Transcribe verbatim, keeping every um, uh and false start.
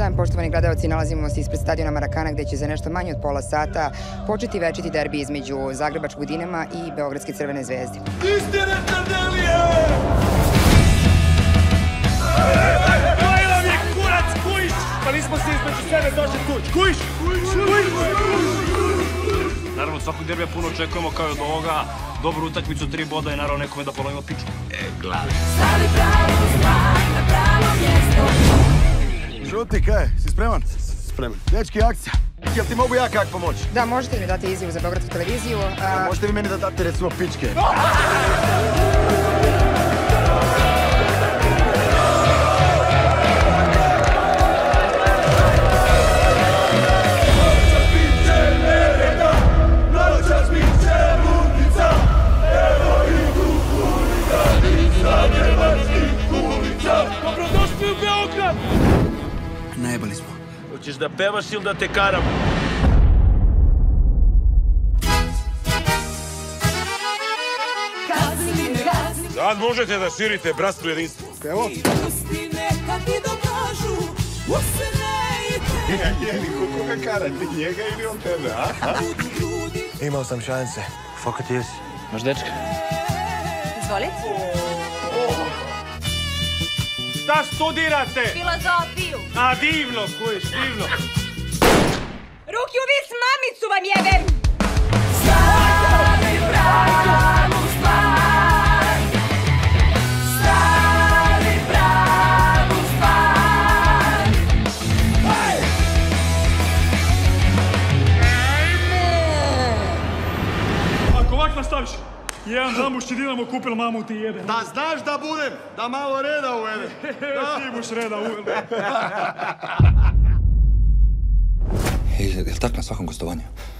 dan, poštovani gledalci. Nalazimo se ispred stadiona Marakana gde će za nešto manje od pola sata početi večiti derbi između Zagrebačkog Dinama i Beogradske Crvene Zvezde. Istine Tardelije! Koji vam je kurac, kujiš! Pa nismo se između sebe došli tuć. Kujiš! Naravno, od svakog derbija puno očekujemo kao i od ovoga. Dobru utakmicu, tri boda i naravno nekome da polovimo piču. E, glavi. Stavi pravu stvar na pravo mjesto. Žuti, kaj je? Si spreman? Spreman. Dečki, akcija. Jel ti mogu ja kak pomoći? Da, možete mi dati izjavu za Beogradsku televiziju. A možete vi meni da date recimo pičke? Najebali smo. Hoćeš da pevaš ili da te karam? Sad možete da širite bratstvo jedinstvo. Evo. Koga karati, njega ili on tebe, a? Imao sam šanse. Foka ti jesi. Maš dečka? Izvoli. Šta studirate? Filozofiju. A divno, kujiš, divno. Ruki u vis, mamicu vam jebem! Stavi pravu stvar. Stavi pravu stvar. Ako ovakva staviš, jedan zamušći Dinamo kupil mamu ti jebe. Da znaš da budem, da malo reda uvedem. Ti buš reda uvedem. Jel' tako na svakom gostovanju?